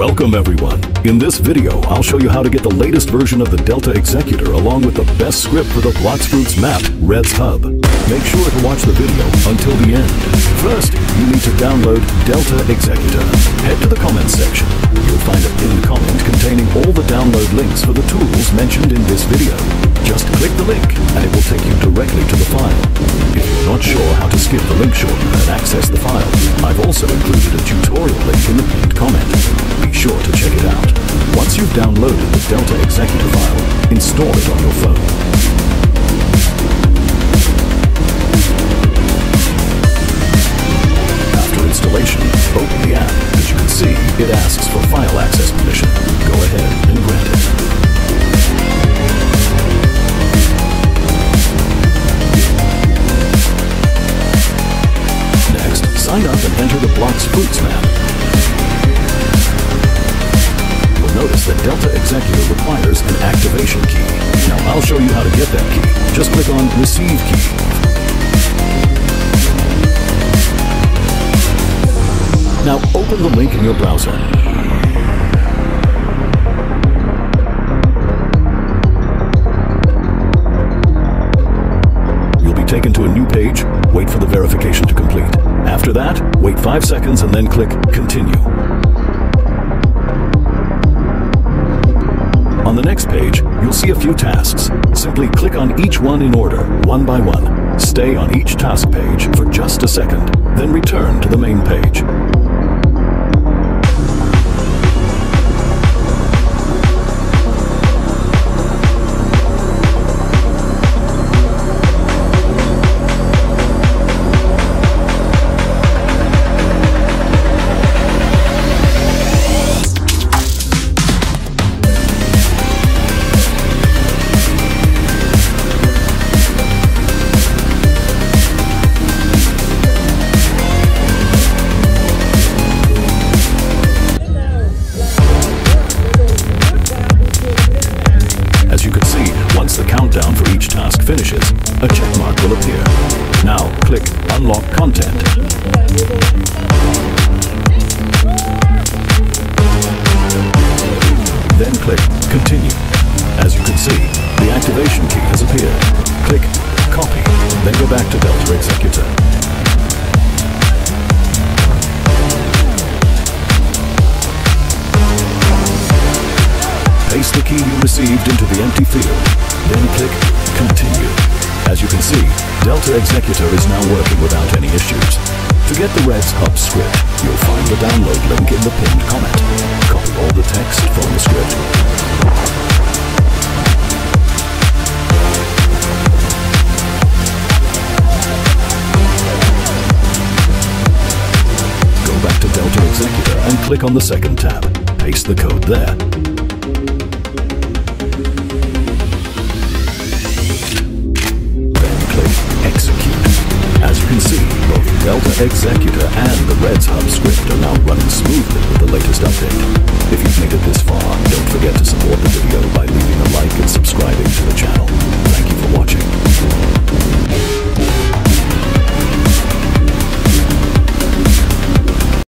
Welcome everyone. In this video, I'll show you how to get the latest version of the Delta Executor along with the best script for the Bloxfruits map, Redz Hub. Make sure to watch the video until the end. First, you need to download Delta Executor. Head to the comments section. You'll find a pinned comment containing all the download links for the tools mentioned in this video. Just click the link and it will take you directly to the file. If you're not sure how to skip the link short, you can access the file. I've also included a tutorial link in the pinned comment. Be sure to check it out. Once you've downloaded the Delta Executor file, install it on your phone. After installation, open the app. As you can see, it asks for file access permission. Go ahead and grant it. Next, sign up and enter the Bloxfruits map. Notice that Delta Executor requires an activation key. Now I'll show you how to get that key. Just click on Receive Key. Now open the link in your browser. You'll be taken to a new page. Wait for the verification to complete. After that, wait 5 seconds and then click Continue. On the next page, you'll see a few tasks. Simply click on each one in order, one by one. Stay on each task page for just a second, then return to the main page. Finishes, a check mark will appear. Now click Unlock Content. Then click Continue. As you can see, the activation key has appeared. Click Copy, then go back to Delta Executor. Paste the key you received into the empty field, then click Continue. As you can see, Delta Executor is now working without any issues. To get the Redz Hub script, you'll find the download link in the pinned comment. Copy all the text from the script. Back to Delta Executor and click on the second tab. Paste the code there. Then click Execute. As you can see, both Delta Executor and the Redz Hub script are now running smoothly with the latest update. If you've made it this far, don't forget to support the